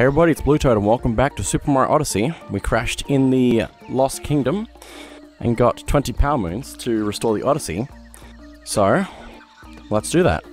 Hey everybody, it's Blue Toad and welcome back to Super Mario Odyssey. We crashed in the Lost Kingdom and got 20 Power Moons to restore the Odyssey. So, let's do that.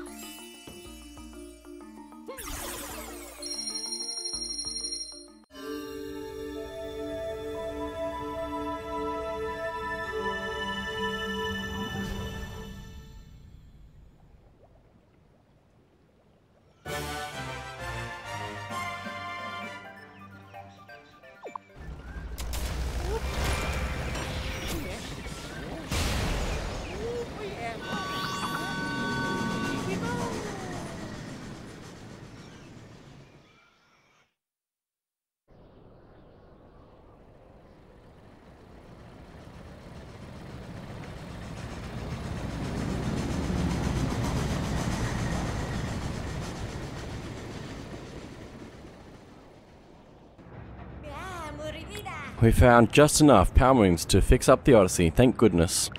We found just enough Power Moons to fix up the Odyssey, thank goodness.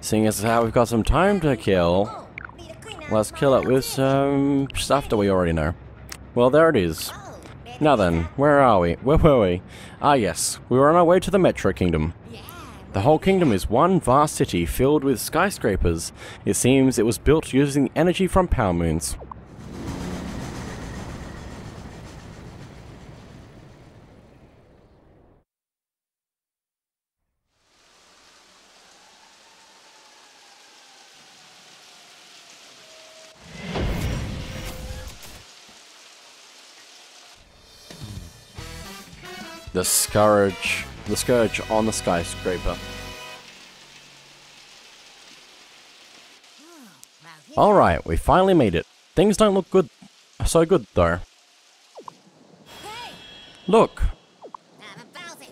Seeing as how we've got some time to kill, let's kill it with some stuff that we already know. Well, there it is. Now then, where are we? Where were we? Ah yes, we were on our way to the Metro Kingdom. The whole kingdom is one vast city filled with skyscrapers. It seems it was built using energy from Power Moons. The scourge on the skyscraper. Alright, we finally made it. Things don't look good, so good though. Look!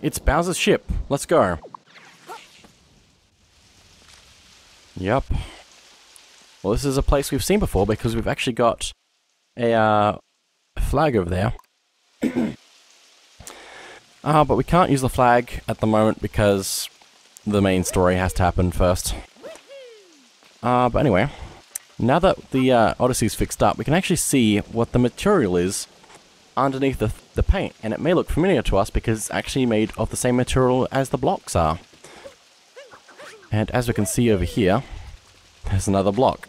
It's Bowser's ship. Let's go. Yep. Well, this is a place we've seen before because we've actually got a flag over there. But we can't use the flag at the moment because the main story has to happen first. But anyway, now that the Odyssey's fixed up, we can actually see what the material is underneath the paint, and it may look familiar to us because it's actually made of the same material as the blocks are. And as we can see over here, there's another block.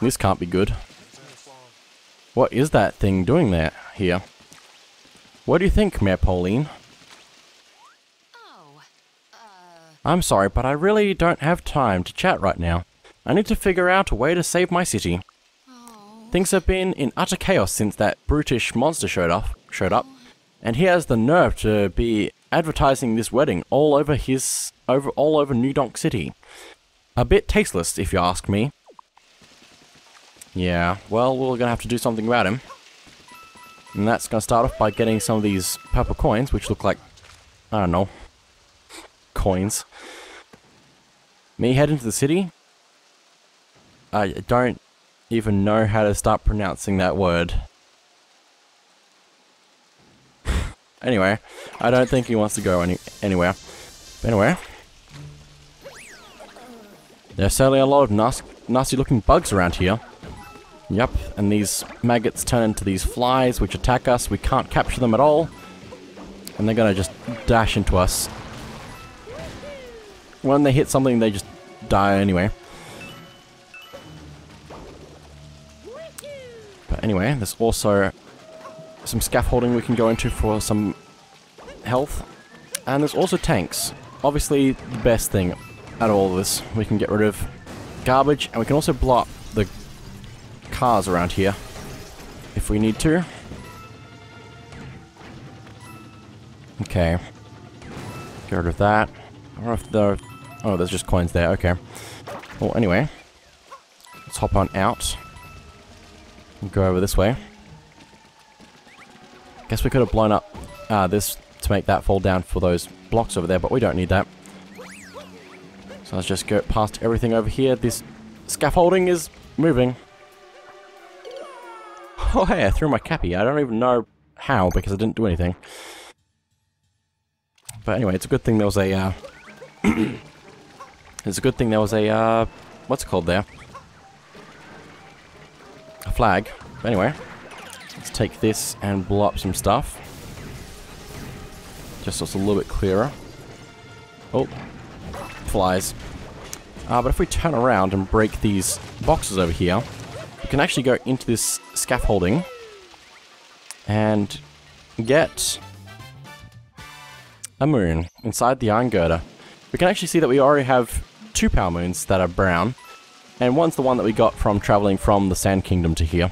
This can't be good. What is that thing doing there, here? What do you think, Mayor Pauline? I'm sorry, but I really don't have time to chat right now. I need to figure out a way to save my city. Things have been in utter chaos since that brutish monster showed up, and he has the nerve to be advertising this wedding all over New Donk City. A bit tasteless, if you ask me. Yeah, well, we're gonna have to do something about him. And that's going to start off by getting some of these purple coins, which look like, I don't know, coins. Me head into the city? I don't even know how to start pronouncing that word. Anyway, I don't think he wants to go anywhere. But anyway, there's certainly a lot of nasty looking bugs around here. Yep, and these maggots turn into these flies which attack us. We can't capture them at all. And they're gonna just dash into us. When they hit something, they just die anyway. But anyway, there's also some scaffolding we can go into for some health. And there's also tanks. Obviously, the best thing out of all of this. We can get rid of garbage, and we can also blow up the cars around here if we need to. Okay. Get rid of that. I don't know if there are... Oh, there's just coins there. Okay. Well, anyway. Let's hop on out. We'll go over this way. Guess we could have blown up this to make that fall down for those blocks over there, but we don't need that. So let's just go past everything over here. This scaffolding is moving. Oh hey, I threw my Cappy. I don't even know how, because I didn't do anything. But anyway, it's a good thing there was a, what's it called there? A flag. But anyway, Let's take this and blow up some stuff. Just so it's a little bit clearer. Oh, flies. But if we turn around and break these boxes over here, we can actually go into this scaffolding and get a moon inside the iron girder. We can actually see that we already have 2 power moons that are brown, and one's the one that we got from traveling from the Sand Kingdom to here.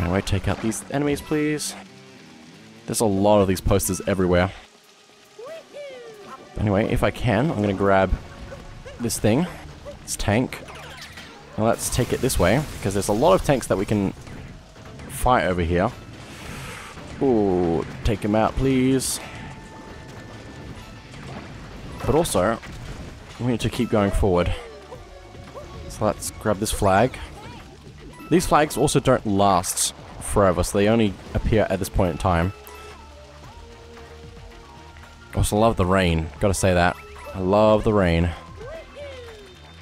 Anyway, take out these enemies, please. There's a lot of these posters everywhere. Anyway, if I can, I'm going to grab this thing, this tank. Now let's take it this way, because there's a lot of tanks that we can fight over here. Ooh, take him out, please. But also, we need to keep going forward. So let's grab this flag. These flags also don't last forever, so they only appear at this point in time. Also love the rain, gotta say that. I love the rain.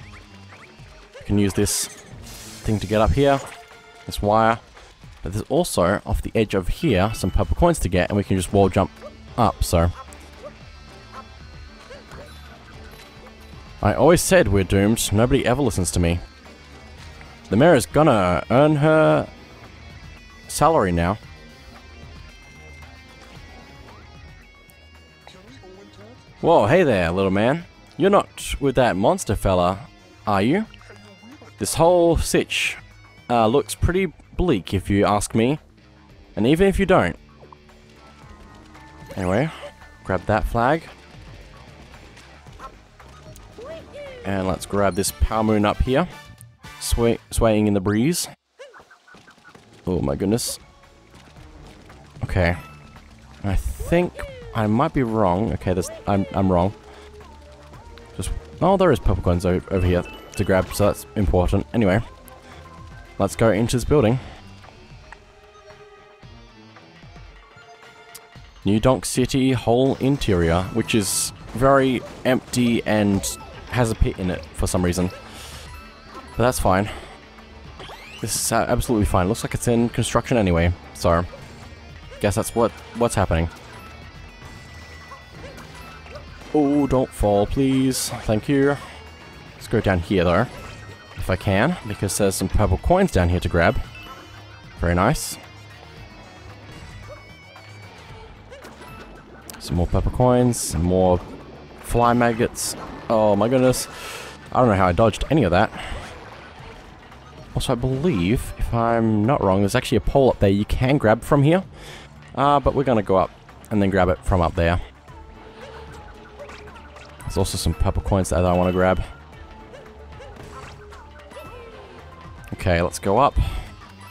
You can use this thing to get up here, this wire. But there's also, off the edge over here, some purple coins to get, and we can just wall jump up, so. I always said we're doomed, nobody ever listens to me. The mayor is gonna earn her salary now. Whoa, hey there, little man. You're not with that monster fella, are you? This whole sitch looks pretty bleak if you ask me, and even if you don't. Anyway, grab that flag. And let's grab this power moon up here, swaying in the breeze. Oh my goodness. Okay, I think I might be wrong. Okay, this I'm wrong. Just oh, there is purple coins over here to grab, so that's important. Anyway, let's go into this building. New Donk City, whole interior, which is very empty and has a pit in it for some reason. But that's fine. This is absolutely fine. Looks like it's in construction anyway, so guess that's what's happening. Oh, don't fall, please. Thank you. Let's go down here, though. If I can, because there's some purple coins down here to grab. Very nice. Some more purple coins, some more fly maggots. Oh my goodness. I don't know how I dodged any of that. Also, I believe, if I'm not wrong, there's actually a pole up there you can grab from here. But we're gonna go up and then grab it from up there. There's also some purple coins that I want to grab. Okay, let's go up.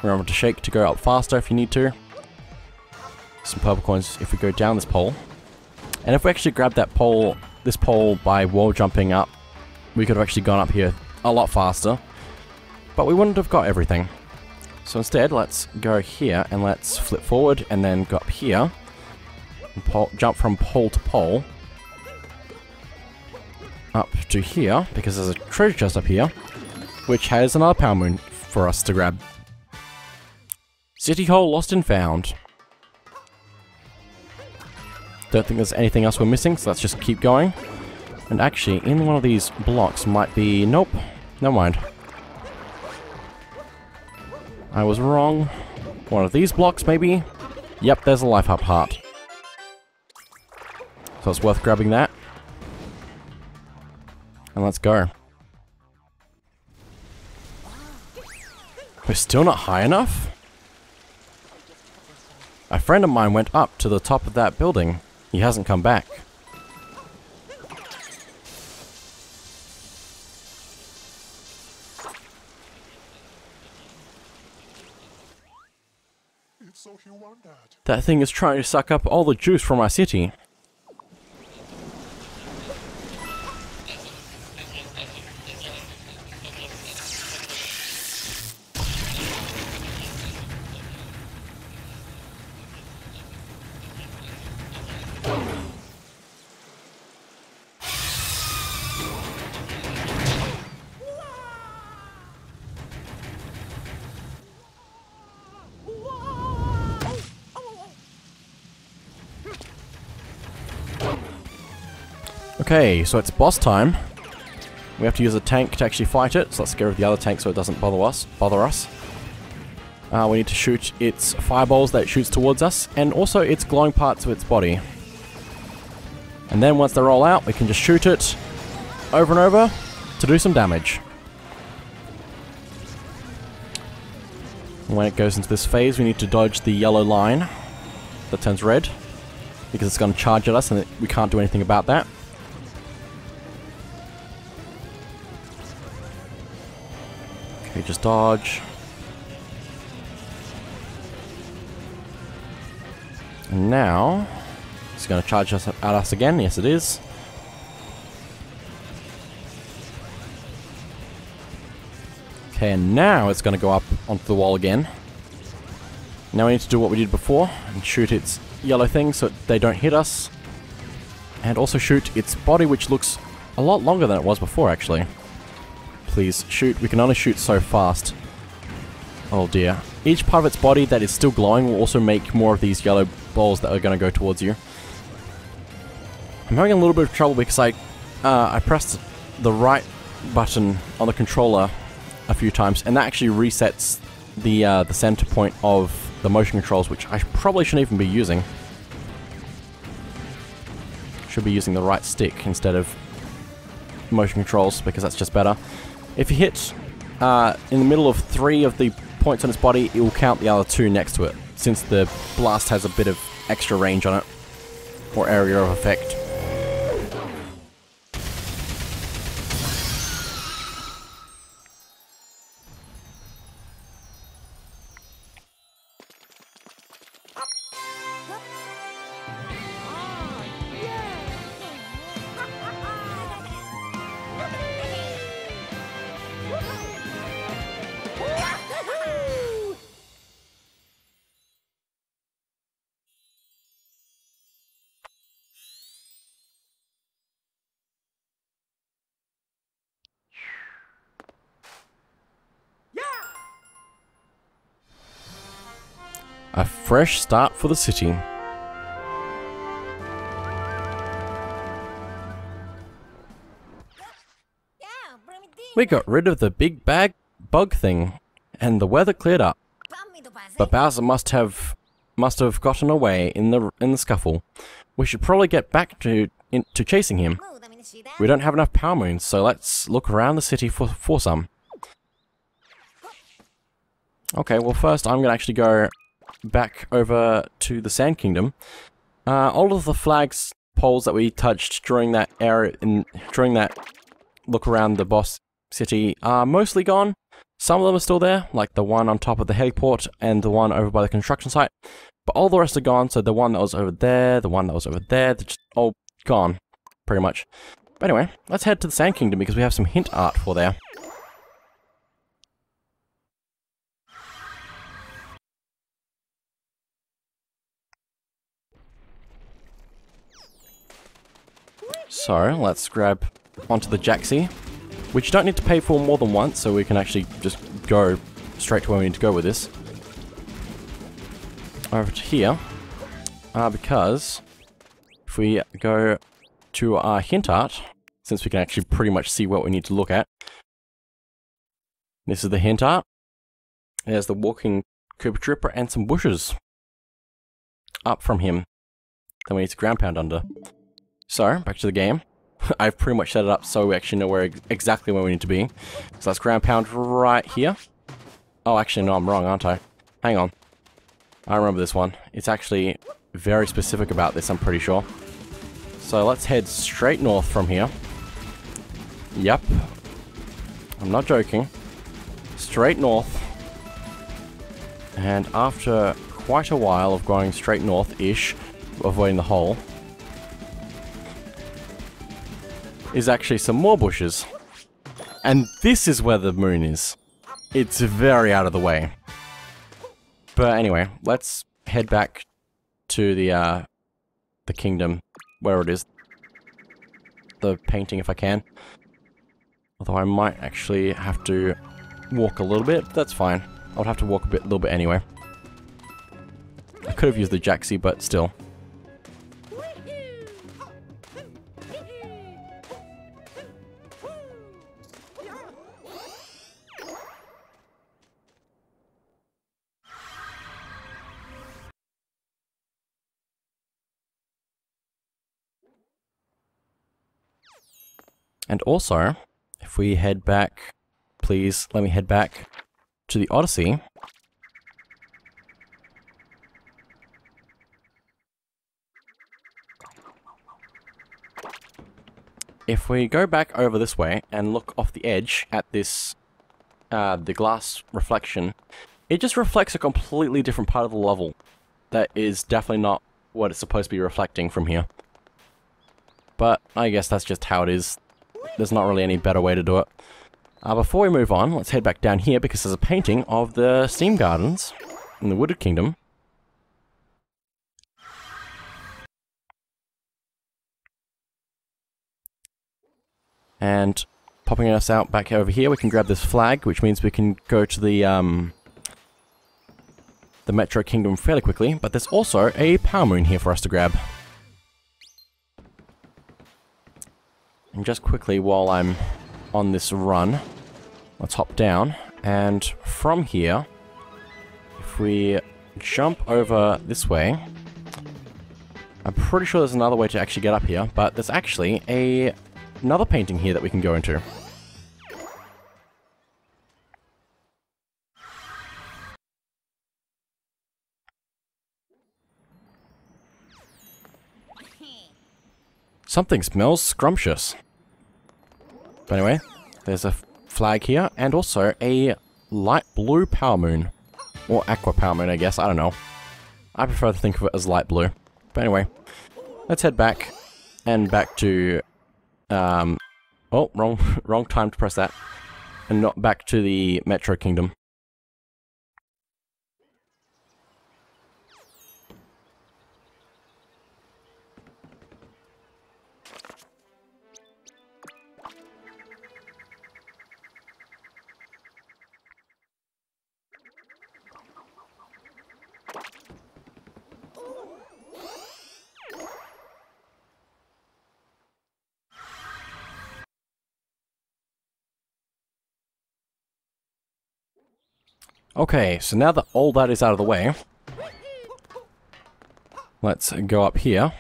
Remember to shake to go up faster if you need to. Some purple coins if we go down this pole. And if we actually grab that pole, this pole, by wall jumping up, we could have actually gone up here a lot faster. But we wouldn't have got everything. So instead, let's go here and let's flip forward and then go up here. And jump from pole to pole. Up to here, because there's a treasure chest up here. Which has another power moon for us to grab. City Hall lost and found. Don't think there's anything else we're missing, so let's just keep going. And actually, in one of these blocks might be... Nope. Never mind. I was wrong. One of these blocks, maybe? Yep, there's a life up heart. So it's worth grabbing that. And let's go. We're still not high enough? A friend of mine went up to the top of that building. He hasn't come back. That thing is trying to suck up all the juice from our city. Okay, so it's boss time. We have to use a tank to actually fight it, so let's get rid of the other tank so it doesn't bother us. We need to shoot its fireballs that it shoots towards us, and also its glowing parts of its body. And then once they roll out, we can just shoot it over and over to do some damage. When it goes into this phase, we need to dodge the yellow line that turns red, because it's going to charge at us and we can't do anything about that. Okay, just dodge. And now, it's going to charge us at us again. Yes, it is. Okay, and now it's going to go up onto the wall again. Now we need to do what we did before and shoot its yellow thing so they don't hit us. And also shoot its body, which looks a lot longer than it was before, actually. Please shoot. We can only shoot so fast. Oh dear. Each part of its body that is still glowing will also make more of these yellow balls that are going to go towards you. I'm having a little bit of trouble because I pressed the right button on the controller a few times, and that actually resets the center point of the motion controls, which I probably shouldn't even be using. Should be using the right stick instead of motion controls, because that's just better. If you hit in the middle of three of the points on its body, it will count the other two next to it, since the blast has a bit of extra range on it, or area of effect. A fresh start for the city. We got rid of the big bag bug thing, and the weather cleared up. But Bowser must have gotten away in the scuffle. We should probably get back to chasing him. We don't have enough Power Moons, so let's look around the city for some. Okay, well first I'm gonna actually go back over to the Sand Kingdom. All of the flags poles that we touched during that area, during that look around the boss city, are mostly gone. Some of them are still there, like the one on top of the heliport and the one over by the construction site. But all the rest are gone, so the one that was over there, the one that was over there, they're just all gone, pretty much. But anyway, let's head to the Sand Kingdom because we have some hint art for there. So, let's grab onto the Jaxi, which you don't need to pay for more than once, so we can actually just go straight to where we need to go with this. Over to here, because if we go to our hint art, since we can actually pretty much see what we need to look at. This is the hint art. There's the walking Koopa Trooper and some bushes up from him. Then we need to ground pound under. So, back to the game. I've pretty much set it up so we actually know where exactly where we need to be. So let's ground pound right here. Oh, actually, no, I'm wrong, aren't I? Hang on. I remember this one. It's actually very specific about this, I'm pretty sure. So let's head straight north from here. Yep. I'm not joking. Straight north. And after quite a while of going straight north-ish, avoiding the hole, is actually some more bushes. And this is where the moon is. It's very out of the way. But anyway, let's head back to the kingdom, where it is. The painting, if I can. Although I might actually have to walk a little bit. That's fine. I'll have to walk a little bit anyway. I could have used the Jaxi, but still. And also, if we head back, please let me head back to the Odyssey. If we go back over this way and look off the edge at this, the glass reflection, it just reflects a completely different part of the level. That is definitely not what it's supposed to be reflecting from here. But I guess that's just how it is. There's not really any better way to do it. Before we move on, let's head back down here because there's a painting of the Steam Gardens in the Wooded Kingdom. And popping us out back over here, we can grab this flag, which means we can go to the Metro Kingdom fairly quickly, but there's also a Power Moon here for us to grab. And just quickly, while I'm on this run, let's hop down, and from here, if we jump over this way, I'm pretty sure there's another way to actually get up here, but there's actually another painting here that we can go into. Something smells scrumptious. But anyway, there's a flag here, and also a light blue Power Moon. Or aqua Power Moon, I guess, I don't know. I prefer to think of it as light blue. But anyway, let's head back, and back to oh, wrong time to press that. And not back to the Metro Kingdom. Okay, so now that all that is out of the way, let's go up here.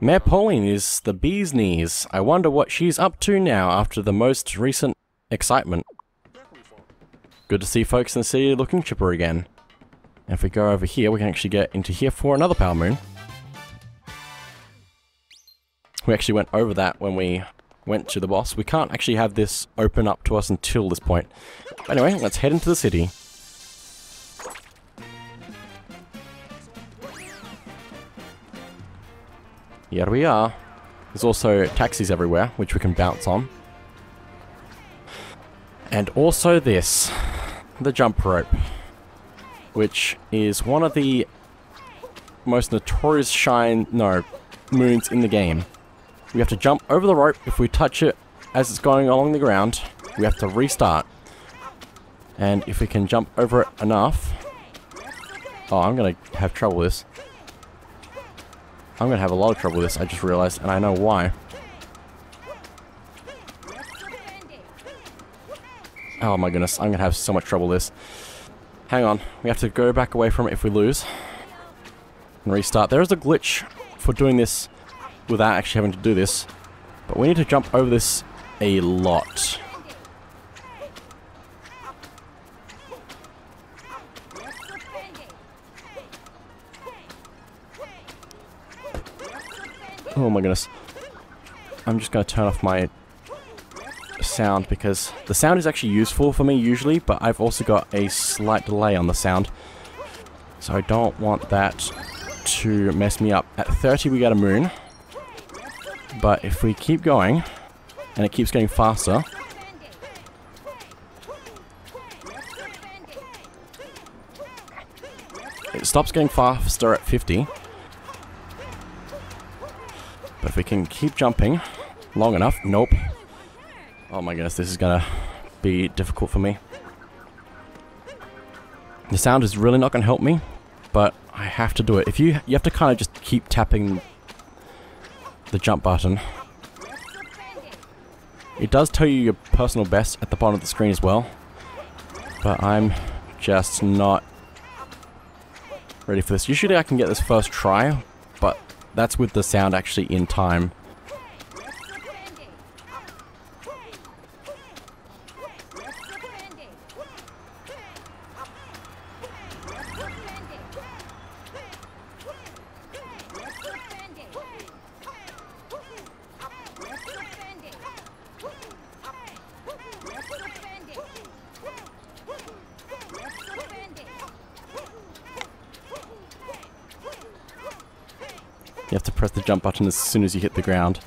Mayor Pauline is the bee's knees. I wonder what she's up to now after the most recent excitement. Good to see folks in the city looking chipper again. And if we go over here, we can actually get into here for another Power Moon. We actually went over that when we went to the boss. We can't actually have this open up to us until this point. Anyway, let's head into the city. Here we are. There's also taxis everywhere, which we can bounce on. And also this, the jump rope, which is one of the most notorious moons in the game. We have to jump over the rope. If we touch it as it's going along the ground, we have to restart. And if we can jump over it enough... Oh, I'm gonna have trouble with this. I'm gonna have a lot of trouble with this, I just realized, and I know why. Oh my goodness, I'm gonna have so much trouble with this. Hang on, we have to go back away from it if we lose. And restart. There is a glitch for doing this without actually having to do this, but we need to jump over this a lot. Oh my goodness. I'm just gonna turn off my sound because the sound is actually useful for me usually, but I've also got a slight delay on the sound. So I don't want that to mess me up. At 30 we got a moon. But if we keep going, and it keeps getting faster, it stops getting faster at 50. But if we can keep jumping long enough, nope. Oh my goodness, this is gonna be difficult for me. The sound is really not gonna help me, but I have to do it. If you have to kind of just keep tapping the jump button. It does tell you your personal best at the bottom of the screen as well, but I'm just not ready for this. Usually I can get this first try, but That's with the sound actually in time. You have to press the jump button as soon as you hit the ground.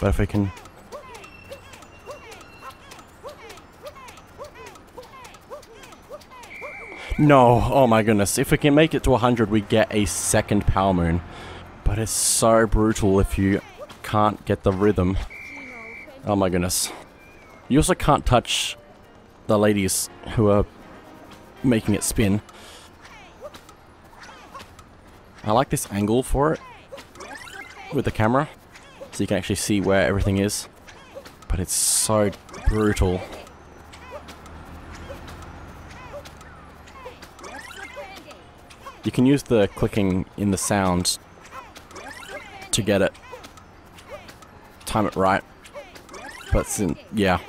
But if we can... No! Oh my goodness. If we can make it to 100, we get a second Power Moon. But it's so brutal if you can't get the rhythm. Oh my goodness. You also can't touch the ladies who are making it spin. I like this angle for it with the camera, so you can actually see where everything is, but it's so brutal. You can use the clicking in the sound to get it, time it right, but yeah.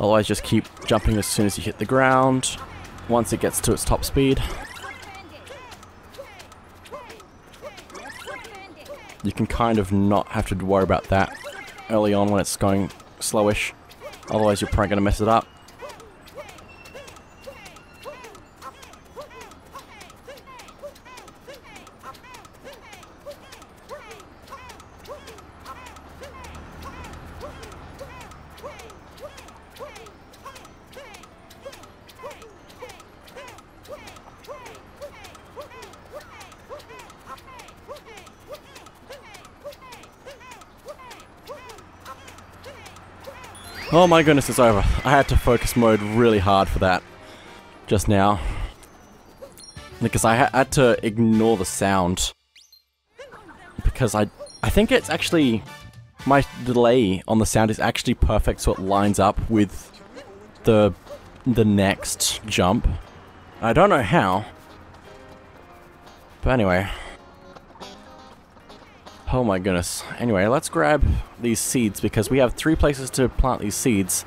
Otherwise, just keep jumping as soon as you hit the ground, once it gets to its top speed. You can kind of not have to worry about that early on when it's going slowish, otherwise you're probably going to mess it up. Oh my goodness, it's over. I had to focus mode really hard for that just now, because I had to ignore the sound, because I think it's actually, my delay on the sound is actually perfect, so it lines up with the next jump. I don't know how, but anyway. Oh my goodness. Anyway, let's grab these seeds, because we have 3 places to plant these seeds,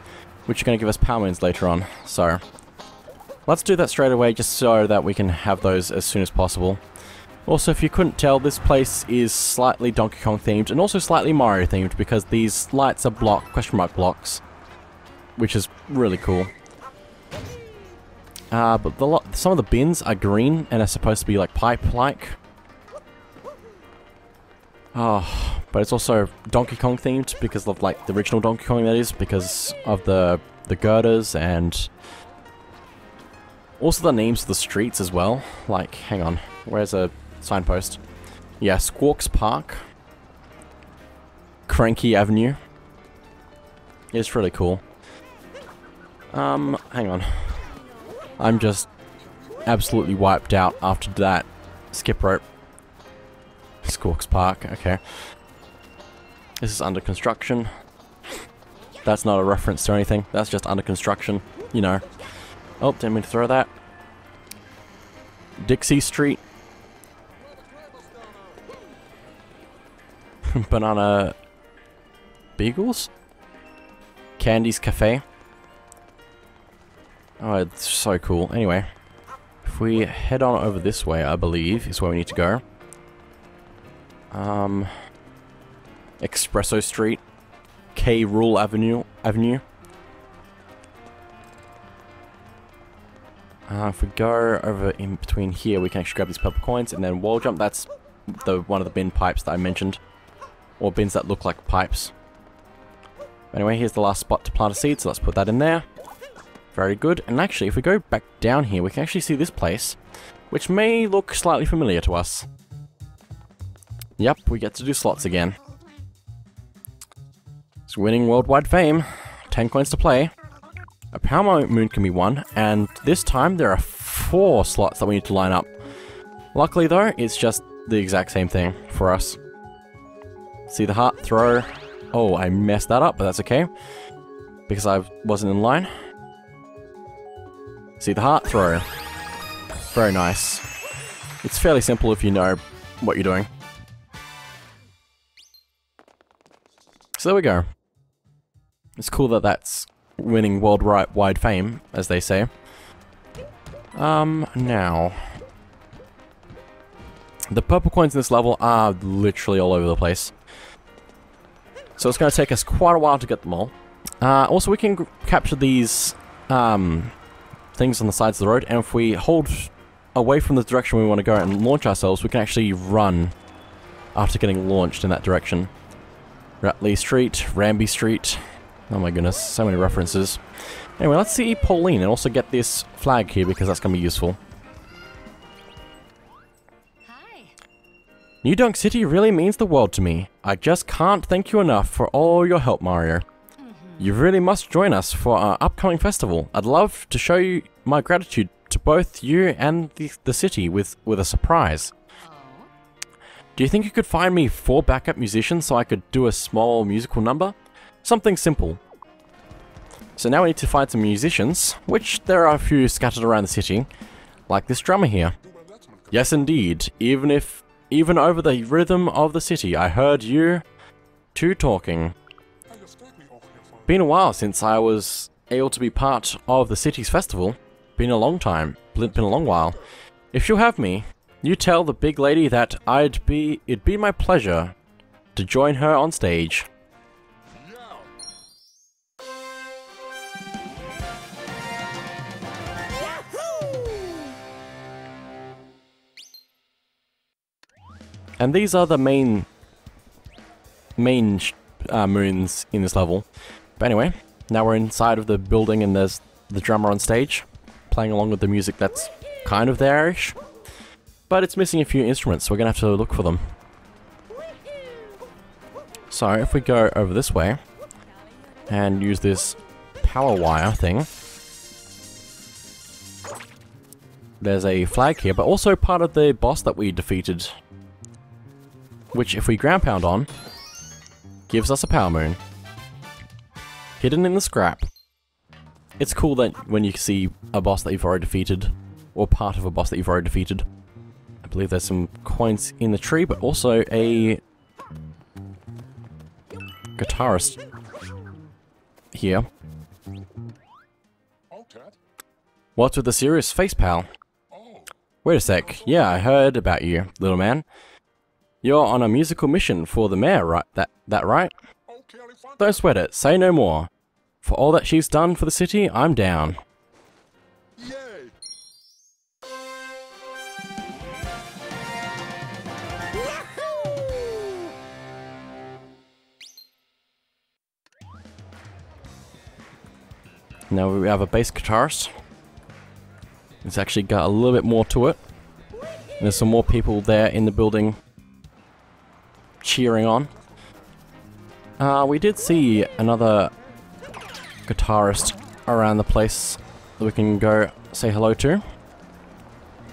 which are going to give us Power Moons later on. So, let's do that straight away, just so that we can have those as soon as possible. Also, if you couldn't tell, this place is slightly Donkey Kong themed, and also slightly Mario themed, because these lights are question mark blocks, which is really cool. But some of the bins are green, and are supposed to be like pipe-like. Oh, but it's also Donkey Kong themed, because of like the original Donkey Kong, that is, because of the girders, and also the names of the streets as well. Like, hang on, where's a signpost? Yeah, Squawks Park, Cranky Avenue. It's really cool. Hang on, I'm just absolutely wiped out after that skip rope. Squawks Park, okay. This is under construction. That's not a reference to anything, that's just under construction, you know. Oh, didn't mean to throw that. Dixie Street. Banana Beagles? Candy's Cafe. Oh, it's so cool. Anyway, if we head on over this way, I believe, is where we need to go. Expresso Street, K. Rool Avenue. If we go over in between here, we can actually grab these purple coins and then wall jump. That's one of the bin pipes that I mentioned, or bins that look like pipes. Anyway, here's the last spot to plant a seed, so let's put that in there. Very good. And actually, if we go back down here, we can actually see this place, which may look slightly familiar to us. Yep, we get to do slots again. It's winning worldwide fame. 10 coins to play. A Power Moon can be won, and this time there are 4 slots that we need to line up. Luckily though, it's just the exact same thing for us. See the heart, throw. Oh, I messed that up, but that's okay. because I wasn't in line. See the heart throw. Very nice. It's fairly simple if you know what you're doing. So there we go. It's cool that that's winning worldwide fame, as they say. Now. The purple coins in this level are literally all over the place. So it's going to take us quite a while to get them all. Also, we can capture these things on the sides of the road, and if we hold away from the direction we want to go and launch ourselves, we can actually run after getting launched in that direction. Ratley Street, Ramby Street. Oh my goodness, so many references. Anyway, let's see Pauline and also get this flag here because that's going to be useful. Hi. New Donk City really means the world to me. I just can't thank you enough for all your help, Mario. You really must join us for our upcoming festival. I'd love to show you my gratitude to both you and the city with a surprise. Do you think you could find me 4 backup musicians so I could do a small musical number? Something simple. So now we need to find some musicians, which there are a few scattered around the city, like this drummer here. Yes indeed, even over the rhythm of the city, I heard you two talking. Been a while since I was able to be part of the city's festival. Been a long while. If you have me, you tell the big lady that it'd be my pleasure to join her on stage. And these are the main moons in this level. But anyway, now we're inside of the building and there's the drummer on stage, playing along with the music that's kind of there-ish. But it's missing a few instruments, so we're gonna have to look for them. So if we go over this way, and use this power wire thing, there's a flag here, but also part of the boss that we defeated, which if we ground pound on, gives us a power moon. Hidden in the scrap. It's cool that when you see a boss that you've already defeated, or part of a boss that you've already defeated. I believe there's some coins in the tree, but also a guitarist here. What's with the serious face, pal? Wait a sec. Yeah, I heard about you, little man. You're on a musical mission for the mayor, right? That right? Don't sweat it, say no more. For all that she's done for the city, I'm down. Yay. Now we have a bass guitarist. It's actually got a little bit more to it. There's some more people there in the building cheering on. We did see another guitarist around the place that we can go say hello to.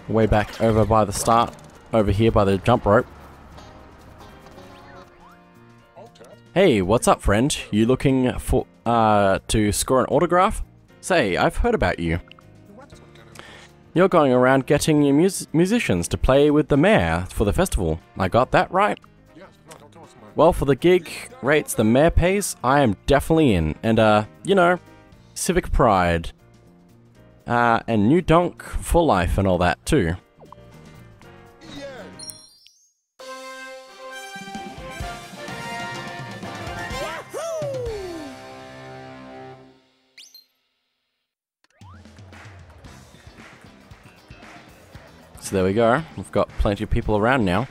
Way back over by the start, over here by the jump rope. Hey, what's up, friend? You looking for to score an autograph? Say, I've heard about you. You're going around getting your musicians to play with the mayor for the festival. I got that right? Well, for the gig rates the mayor pays, I am definitely in. And, you know, civic pride. And New Donk for life and all that, too. So there we go. We've got plenty of people around now.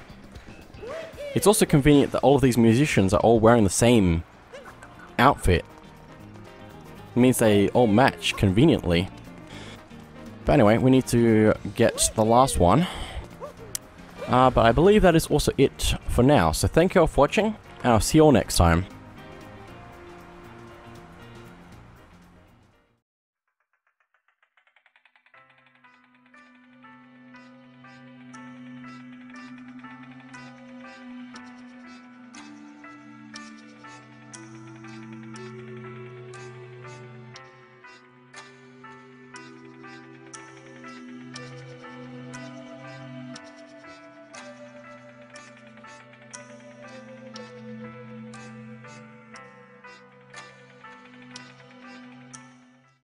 It's also convenient that all of these musicians are all wearing the same outfit. It means they all match conveniently. But anyway, we need to get the last one. But I believe that is also it for now. So thank you all for watching, and I'll see you all next time.